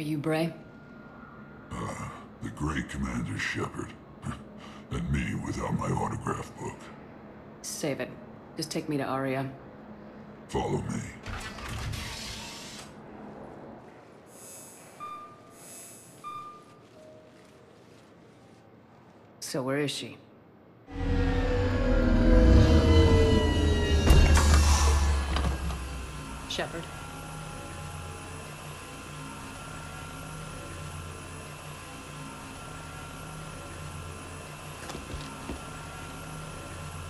Are you Bray? The great Commander Shepard. And me without my autograph book. Save it. Just take me to Aria. Follow me. So where is she? Shepard.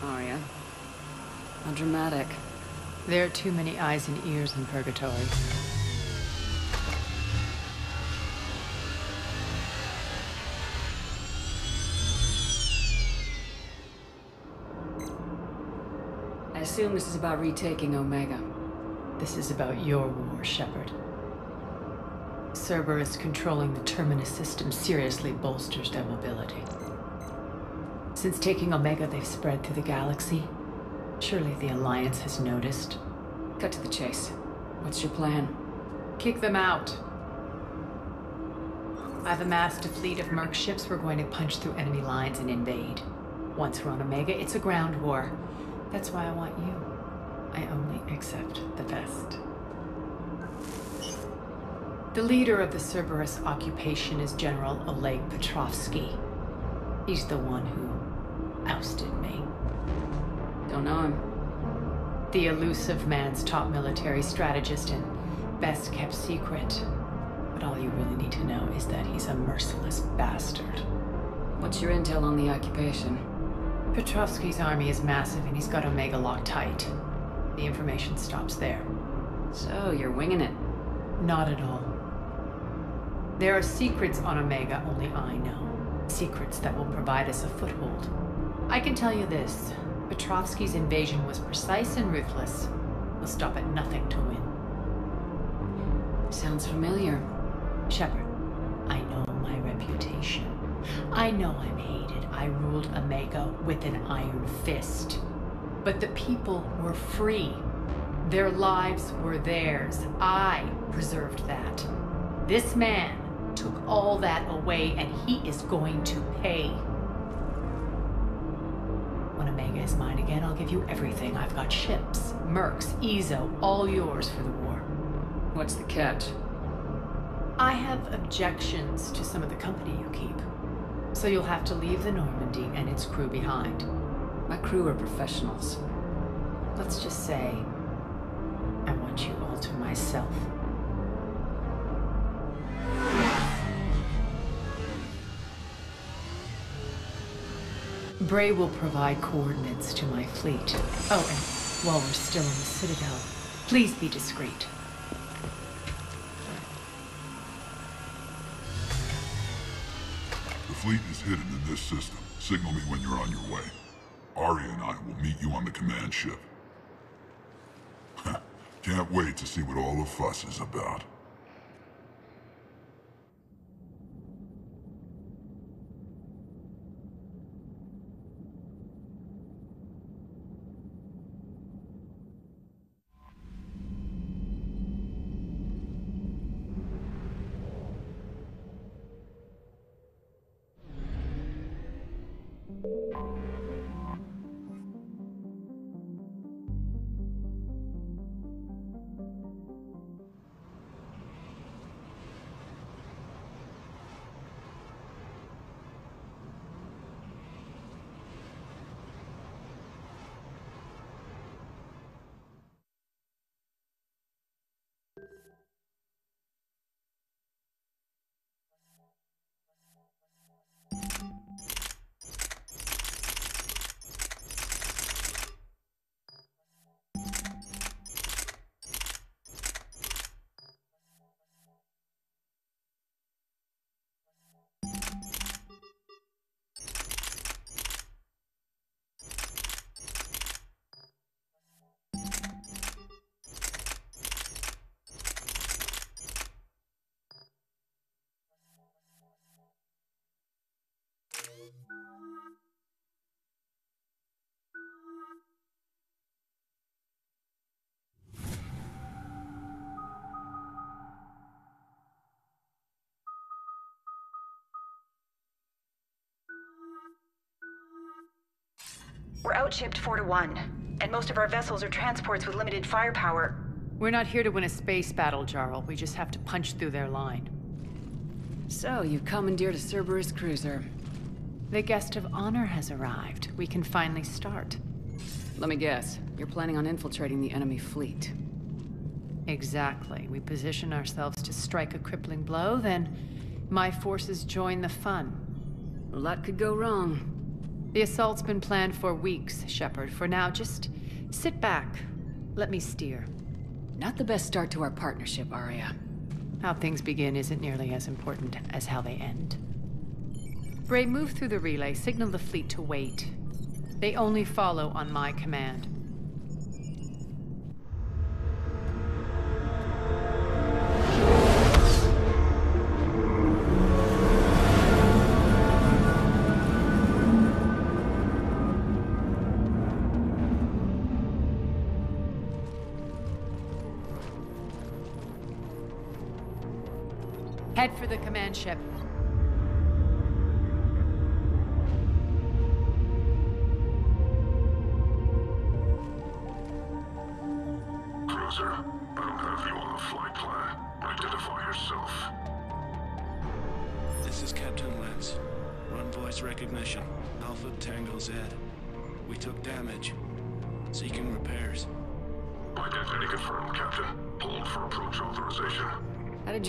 Aria. How dramatic. There are too many eyes and ears in Purgatory. I assume this is about retaking Omega. This is about your war, Shepard. Cerberus controlling the Terminus system seriously bolsters their mobility. Since taking Omega, they've spread through the galaxy. Surely the Alliance has noticed. Cut to the chase. What's your plan? Kick them out. I've amassed a fleet of merc ships. We're going to punch through enemy lines and invade. Once we're on Omega, it's a ground war. That's why I want you. I only accept the best. The leader of the Cerberus occupation is General Oleg Petrovsky. He's the one who ousted me. Don't know him. The elusive man's top military strategist and best kept secret. But all you really need to know is that he's a merciless bastard. What's your intel on the occupation? Petrovsky's army is massive and he's got Omega locked tight. The information stops there. So you're winging it? Not at all. There are secrets on Omega only I know. Secrets that will provide us a foothold. I can tell you this. Petrovsky's invasion was precise and ruthless. We'll stop at nothing to win. Sounds familiar. Shepard, I know my reputation. I know I'm hated. I ruled Omega with an iron fist. But the people were free. Their lives were theirs. I preserved that. This man took all that away, and he is going to pay. When Omega is mine again, I'll give you everything. I've got ships, mercs, Ezo, all yours for the war. What's the catch? I have objections to some of the company you keep. So you'll have to leave the Normandy and its crew behind. My crew are professionals. Let's just say, I want you all to myself. Bray will provide coordinates to my fleet. Oh, and while we're still in the Citadel, please be discreet. The fleet is hidden in this system. Signal me when you're on your way. Aria and I will meet you on the command ship. Can't wait to see what all the fuss is about. We're outshipped 4-1, and most of our vessels are transports with limited firepower. We're not here to win a space battle, Jarl. We just have to punch through their line. So, you've commandeered a Cerberus cruiser. The guest of honor has arrived. We can finally start. Let me guess. You're planning on infiltrating the enemy fleet. Exactly. We position ourselves to strike a crippling blow, then my forces join the fun. A lot could go wrong. The assault's been planned for weeks, Shepard. For now, just sit back. Let me steer. Not the best start to our partnership, Aria. How things begin isn't nearly as important as how they end. Bray, move through the relay. Signal the fleet to wait. They only follow on my command. Head for the command ship.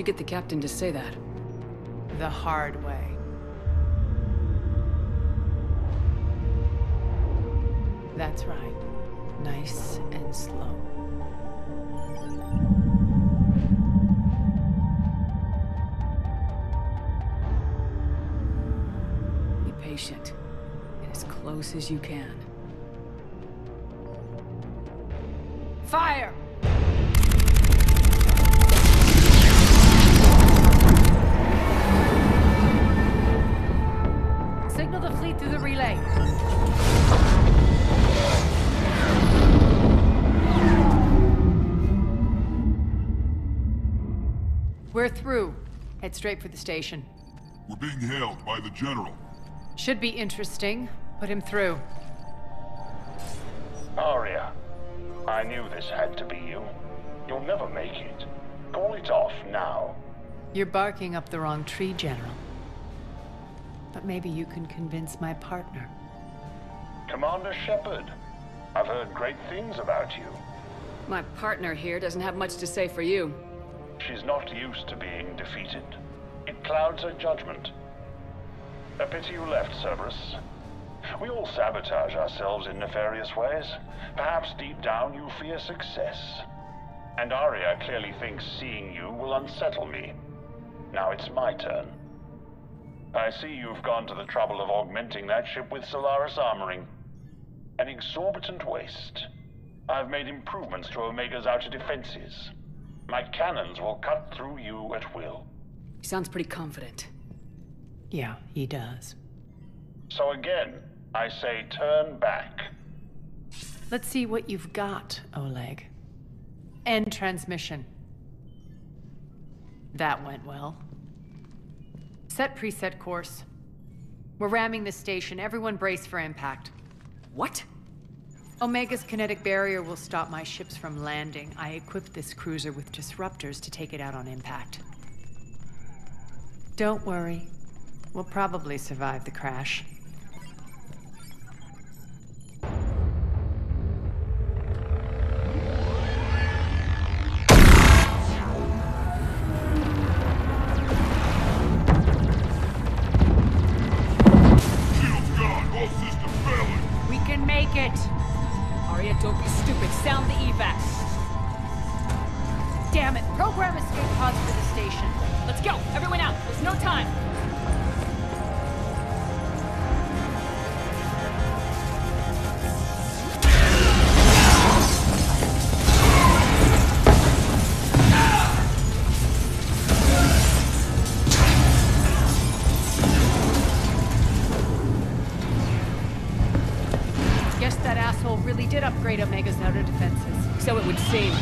Get the captain to say that. The hard way. That's right. Nice and slow. Be patient. Get as close as you can. Fire! We're through. Head straight for the station. We're being hailed by the General. Should be interesting. Put him through. Aria, I knew this had to be you. You'll never make it. Call it off now. You're barking up the wrong tree, General. But maybe you can convince my partner. Commander Shepard, I've heard great things about you. My partner here doesn't have much to say for you. She's not used to being defeated. It clouds her judgment. A pity you left, Cerberus. We all sabotage ourselves in nefarious ways. Perhaps deep down you fear success. And Aria clearly thinks seeing you will unsettle me. Now it's my turn. I see you've gone to the trouble of augmenting that ship with Solaris armoring. An exorbitant waste. I've made improvements to Omega's outer defenses. My cannons will cut through you at will. He sounds pretty confident. Yeah, he does. So again, I say turn back. Let's see what you've got, Oleg. End transmission. That went well. Set preset course. We're ramming the station. Everyone brace for impact. What? Omega's kinetic barrier will stop my ships from landing. I equipped this cruiser with disruptors to take it out on impact. Don't worry. We'll probably survive the crash. Omega's outer defenses. So it would seem.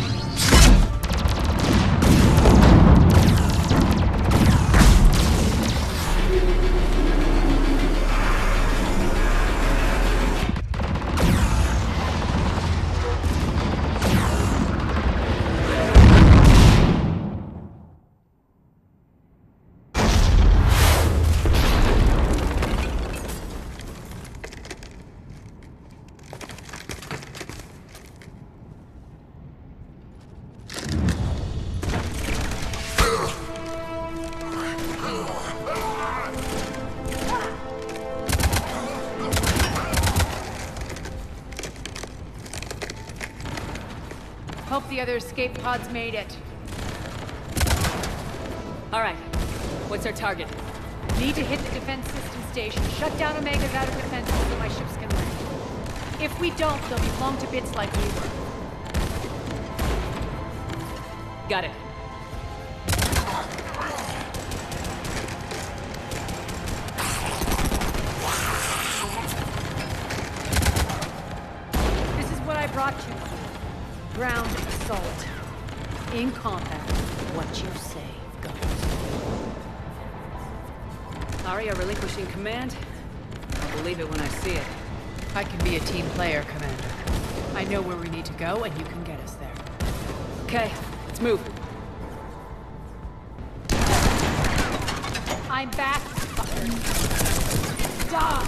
the other escape pods made it. All right. What's our target? Need to hit the defense system station. Shut down Omega's outer defenses so my ships can land. If we don't, they'll be blown to bits like we were. Got it. This is what I brought you. Ground assault. In combat, what you say goes. Aria relinquishing command? I'll believe it when I see it. I can be a team player, Commander. I know where we need to go, and you can get us there. Okay, let's move. I'm back, fucker. Stop!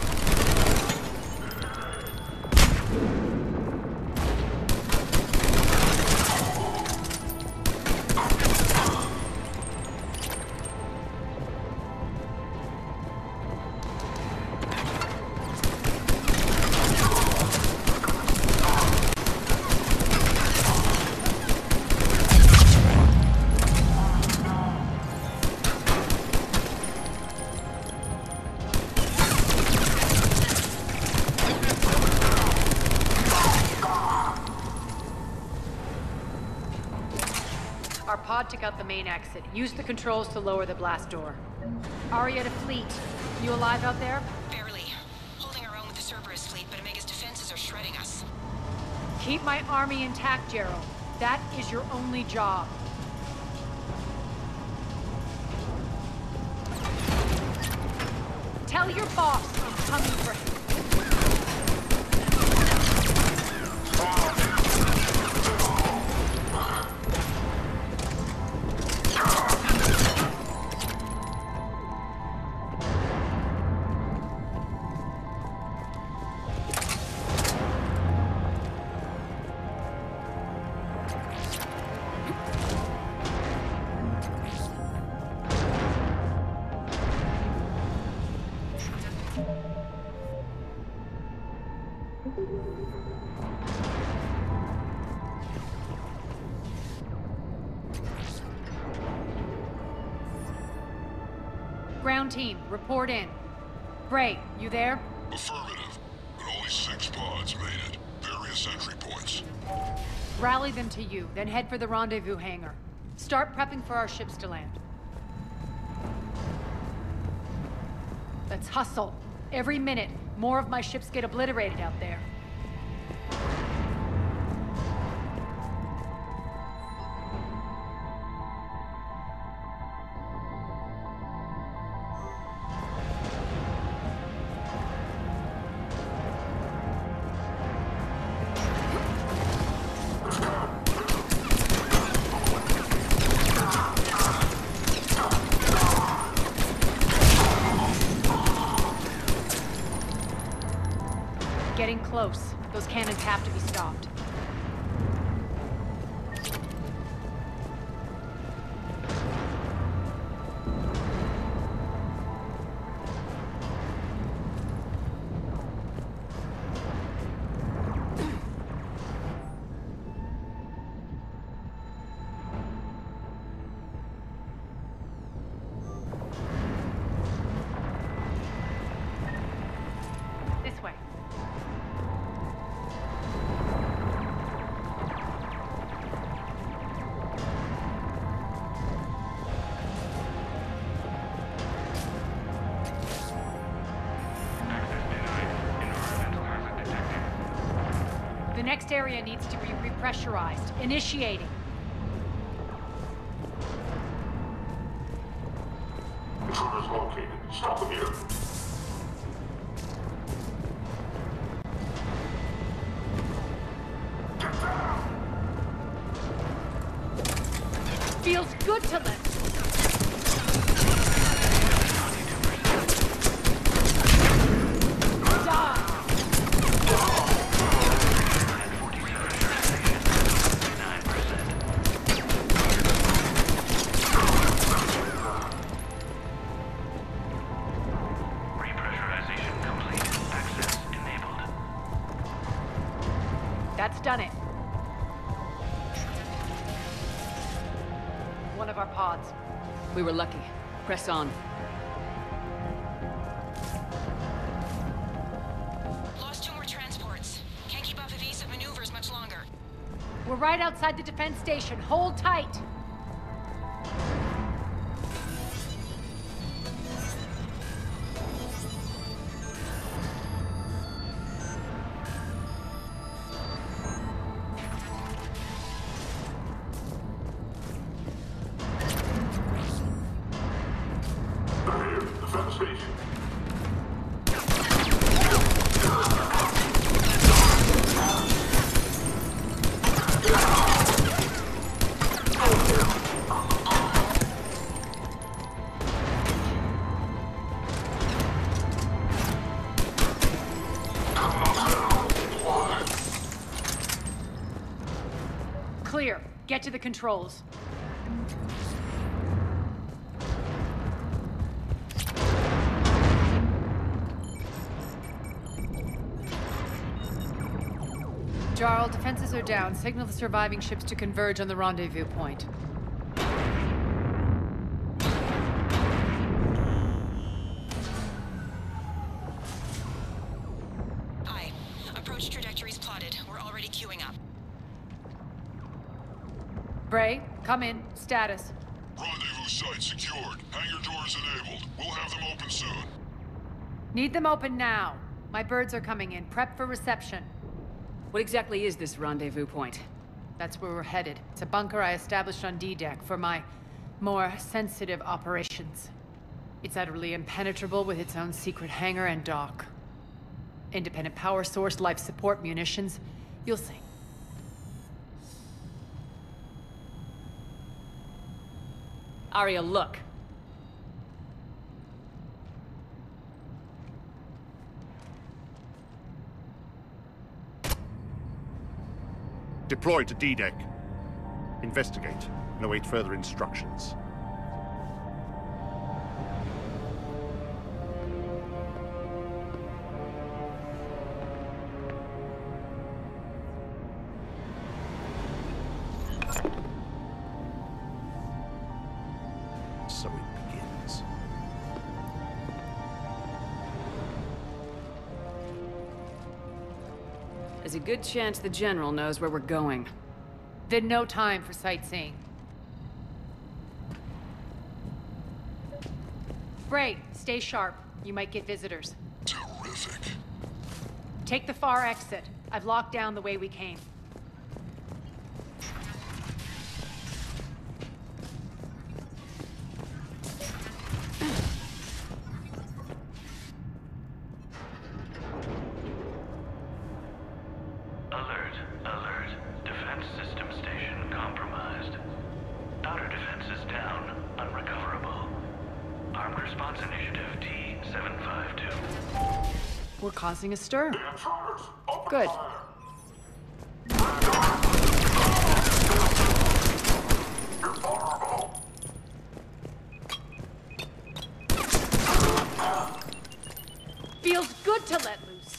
Took out the main exit. Use the controls to lower the blast door. Aria to fleet. You alive out there? Barely. Holding our own with the Cerberus fleet, but Omega's defenses are shredding us. Keep my army intact, Jarl. That is your only job. Tell your boss I'm coming for him. Ground team, report in. Bray, you there? Affirmative, but only 6 pods made it. Various entry points. Rally them to you, then head for the rendezvous hangar. Start prepping for our ships to land. Let's hustle. Every minute, more of my ships get obliterated out there. Close. Those cannons have to be stopped. The next area needs to be repressurized. Initiating. The trigger's located. Stop them here. Get down! Feels good to lift. That's done it. our pods. We were lucky. Press on. Lost two more transports. Can't keep up with these maneuvers much longer. We're right outside the defense station. Hold tight! Get to the controls. Jarl, defenses are down. Signal the surviving ships to converge on the rendezvous point. Aye. Approach trajectories plotted. We're already queuing up. Bray, come in. Status. Rendezvous site secured. Hangar doors enabled. We'll have them open soon. Need them open now. My birds are coming in. Prep for reception. What exactly is this rendezvous point? That's where we're headed. It's a bunker I established on D-Deck for my more sensitive operations. It's utterly impenetrable with its own secret hangar and dock. Independent power source, life support, munitions. You'll see. Aria, look. Deploy to D-Deck. Investigate and await further instructions. There's a good chance the General knows where we're going. Then no time for sightseeing. Bray, stay sharp. You might get visitors. Terrific. Take the far exit. I've locked down the way we came. Causing a stir. Good. Feels good to let loose.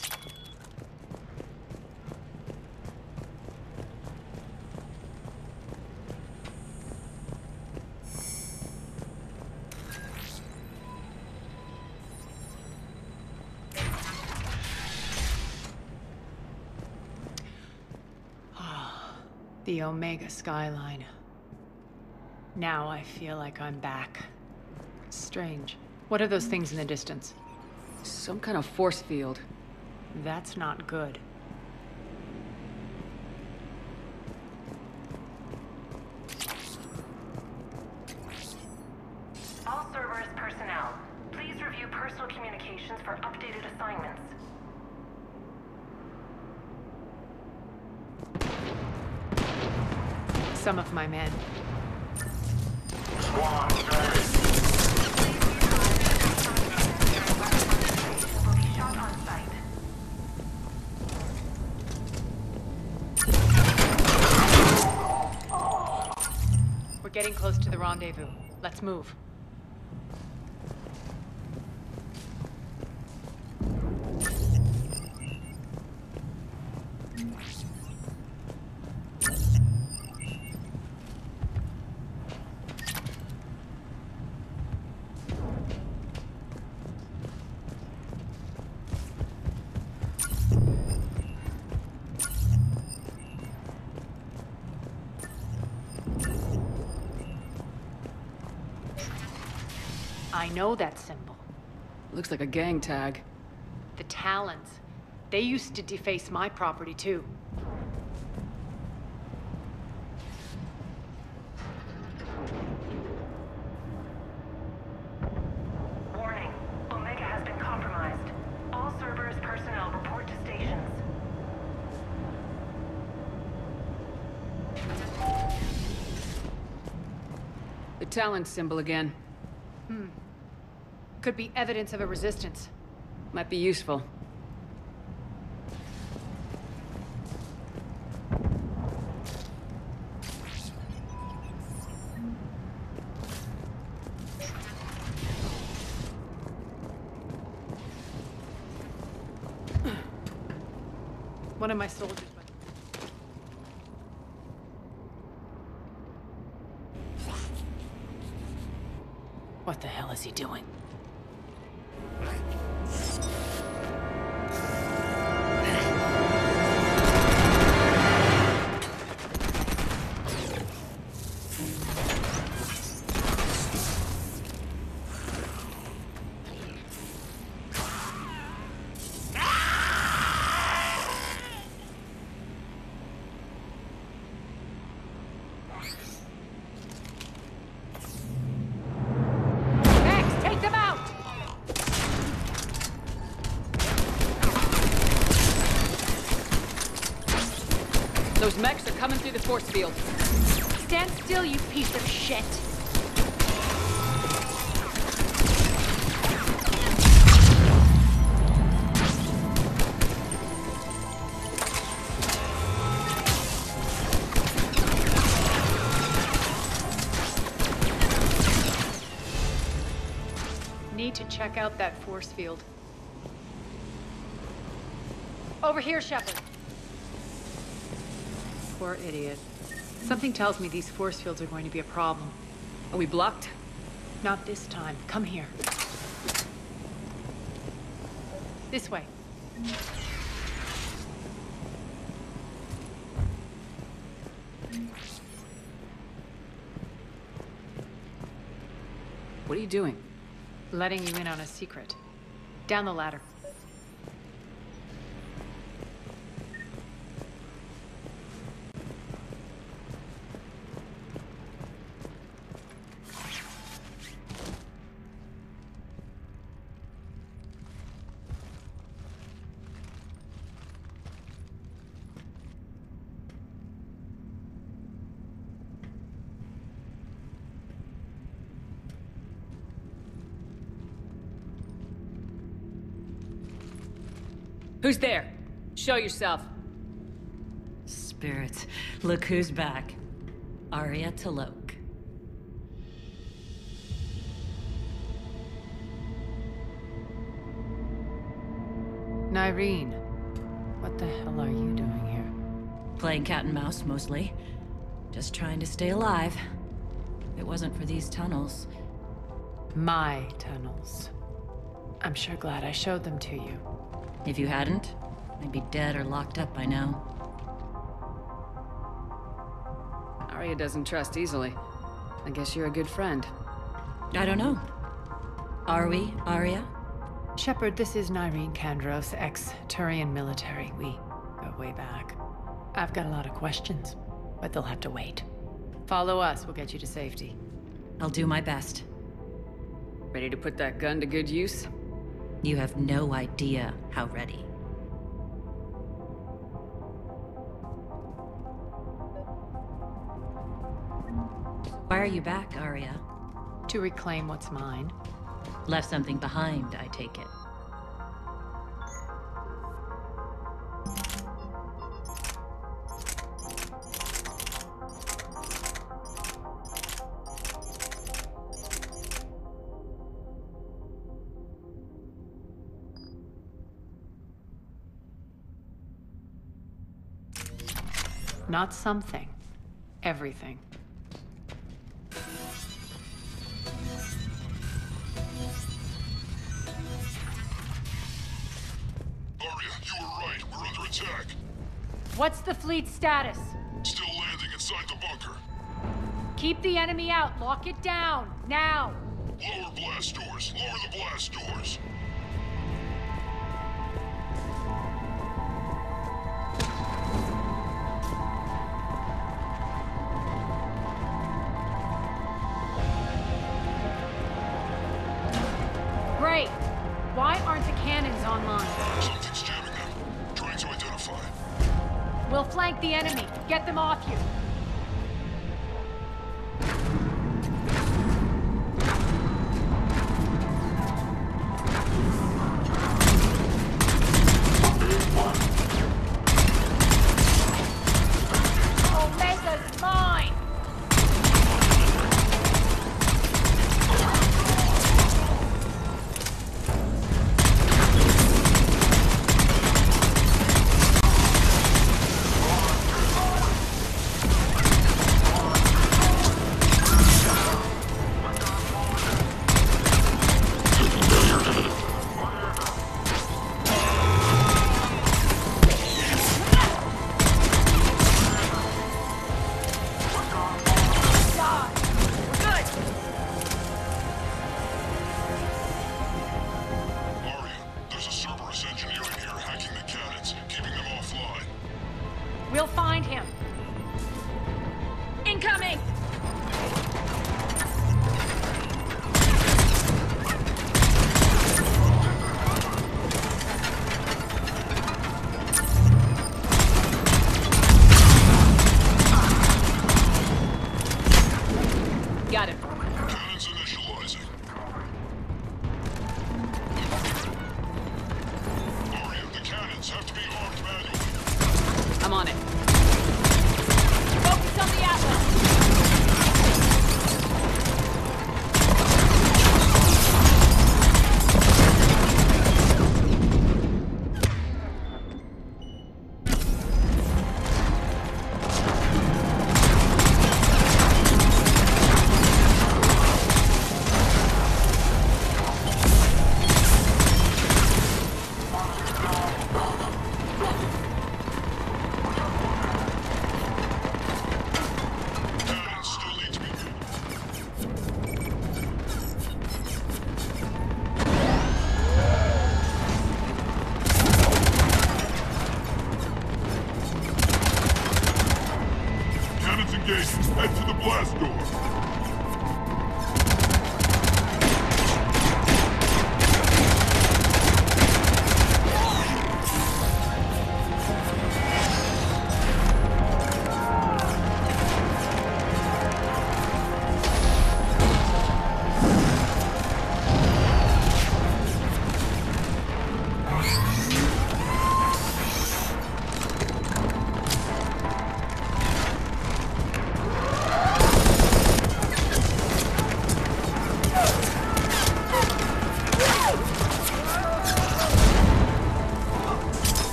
The Omega skyline. Now I feel like I'm back. Strange. What are those things in the distance? Some kind of force field. That's not good. All Cerberus personnel, please review personal communications for updated assignments. Some of my men. We're getting close to the rendezvous. Let's move. I know that symbol. Looks like a gang tag. The Talons. They used to deface my property, too. Warning. Omega has been compromised. All Cerberus personnel report to stations. The Talon symbol again. Could be evidence of a resistance. Might be useful. One of my soldiers. What the hell is he doing? Coming through the force field. Stand still, you piece of shit. Need to check out that force field. Over here, Shepard. Poor idiot. Something tells me these force fields are going to be a problem. Are we blocked? Not this time. Come here. This way. What are you doing? Letting you in on a secret. Down the ladder. Who's there? Show yourself. Spirits, look who's back. Aria T'Loak. Nyreen, what the hell are you doing here? Playing cat and mouse, mostly. Just trying to stay alive. If it wasn't for these tunnels. My tunnels. I'm sure glad I showed them to you. If you hadn't, I'd be dead or locked up by now. Aria doesn't trust easily. I guess you're a good friend. I don't know. Are we, Aria? Shepard, this is Nyreen Kandros, ex-Turian military. We go way back. I've got a lot of questions, but they'll have to wait. Follow us, we'll get you to safety. I'll do my best. Ready to put that gun to good use? You have no idea how ready. Why are you back, Aria? To reclaim what's mine. Left something behind, I take it. Not something. Everything. Aria, you were right. We're under attack. What's the fleet status? Still landing inside the bunker. Keep the enemy out. Lock it down. Now. Lower blast doors! Lower the blast doors! Great! Why aren't the cannons online? Something's jamming them. Trying to identify. We'll flank the enemy. Get them off you.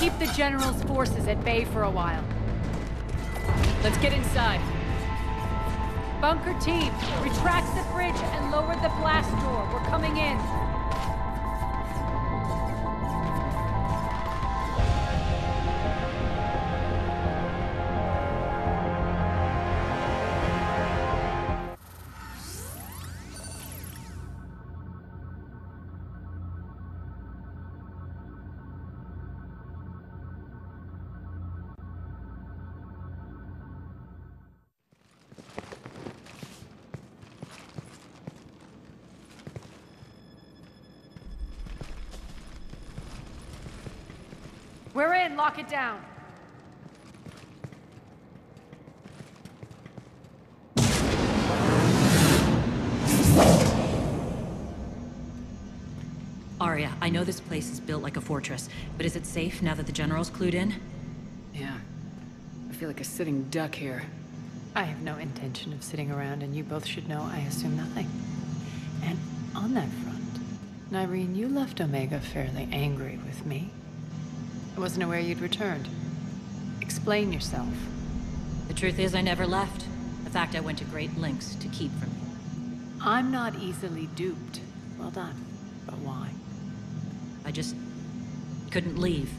Keep the General's forces at bay for a while. Let's get inside. Bunker team, retract the bridge and lower the blast door. We're coming in. We're in. Lock it down. Aria, I know this place is built like a fortress, but is it safe now that the General's clued in? Yeah. I feel like a sitting duck here. I have no intention of sitting around, and you both should know I assume nothing. And on that front, Nyreen, you left Omega fairly angry with me. I wasn't aware you'd returned. Explain yourself. The truth is, I never left. The fact I went to great lengths to keep from you. I'm not easily duped. Well done. But why? I just couldn't leave.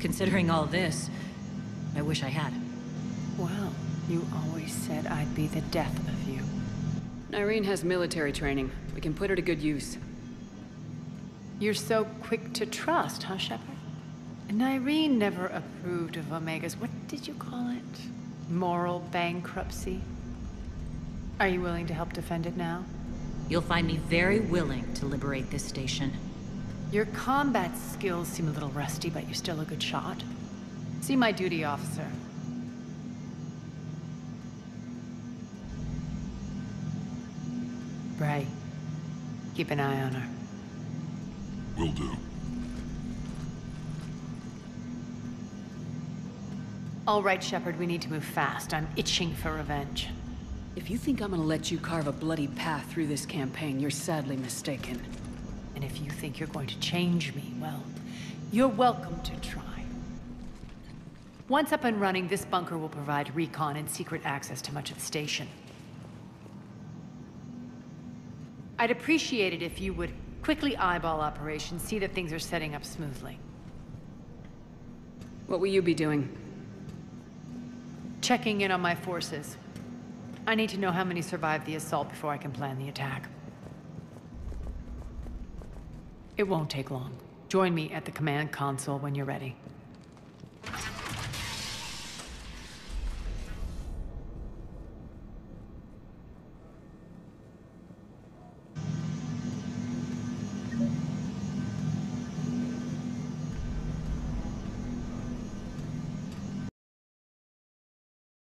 Considering all this, I wish I had. Well, you always said I'd be the death of you. Nyreen has military training. We can put her to good use. You're so quick to trust, huh, Shepard? Nyreen never approved of Omega's, what did you call it? Moral bankruptcy? Are you willing to help defend it now? You'll find me very willing to liberate this station. Your combat skills seem a little rusty, but you're still a good shot. See my duty, officer. Bray, keep an eye on her. Will do. All right, Shepard, we need to move fast. I'm itching for revenge. If you think I'm gonna let you carve a bloody path through this campaign, you're sadly mistaken. And if you think you're going to change me, well, you're welcome to try. Once up and running, this bunker will provide recon and secret access to much of the station. I'd appreciate it if you would quickly eyeball operations, see that things are setting up smoothly. What will you be doing? Checking in on my forces. I need to know how many survived the assault before I can plan the attack. It won't take long. Join me at the command console when you're ready.